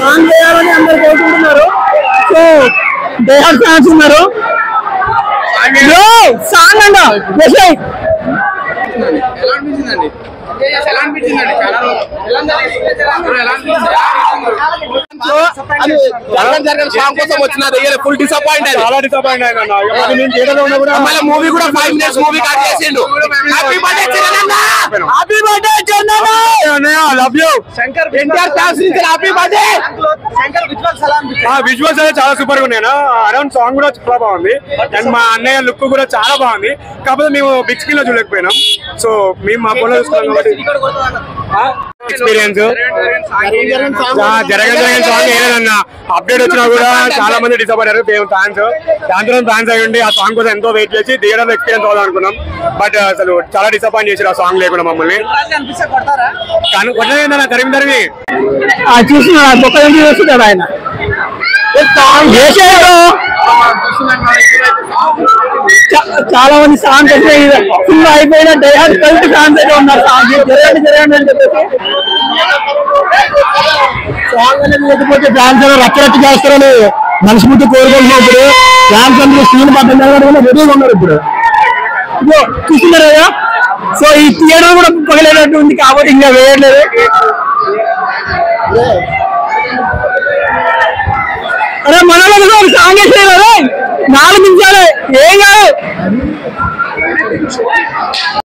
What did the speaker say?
Song చేయాలని అందరూ కోరుకుంటున్నారు. సో దేహర్ ఫ్యాన్స్ ఉన్నారు. సాంగ్ అండి ఫుల్ డిసప్పాయింట్ అయింది. చాలా డిసప్పాయింట్ అయింది. మూవీ కూడా 5 minutes మూవీ కట్ చేసిండు. Happy birthday Janana, happy birthday Janana, I love you Shankar. NTR fans కి హ్యాపీ బర్త్డే. శంకర్ విజువల్ సలాం బిచ్. విజువల్స్ అయితే చాలా సూపర్ గా ఉన్నాయనా. అరౌండ్ సాంగ్ కూడా చాలా బాగుంది. అండ్ మా అన్నయ్య లుక్ కూడా చాలా బాగుంది. కాకపోతే మేము బిగ్ స్క్రీన్ లో చూడలేకపోయినాం. సో మేము మా ఫోన్ లో చూస్తాం కాబట్టి ఎక్స్పీరియన్స్ జరగజరగని సాంగ్ ఏదన్నా అప్డేట్ వచ్చినా కూడా చాలా మంది డిసప్పాయింట్ అయ్యారు ఫ్యాన్స్. దాంతో ఫ్యాన్స్ అయ్యండి ఆ సాంగ్ కోసం ఎంతో వెయిట్ చేసి థియేటర్ లో ఎక్స్పీరియన్స్ అవుదాం అనుకున్నాం. బట్ అసలు చాలా డిసప్పాయింట్ చేశారు ఆ సాంగ్ లేకుండా మమ్మల్ని. కరీందర్వి చూస్తున్నాడు ఆయన చాలా మంది సాంగ్స్ ఫుల్ అయిపోయినా డైహార్డ్ కల్ట్ ఫ్యాన్స్ అయితే ఉన్నారు. సాంగ్ జరగండి జరగండి అని చెప్పేసి సాంగ్ అనేది లేకపోతే ఫ్యాన్స్ అనేది రచ్చరట్టు చేస్తారని మనిషి ముందు కోరుకుంటున్నప్పుడు ఫ్యాన్స్ అందరూ స్క్రీన్ పక్కన రెడీగా ఉన్నారు. ఇప్పుడు చూస్తున్నారు కదా. సో ఈ థియేటర్ కూడా పగలేనట్టు ఉంది కాబట్టి ఇంకా వేయట్లేదు. అరే మనలో సాంగ్ వేసేయాలి 4 నిమిషాలు ఏం కాదు.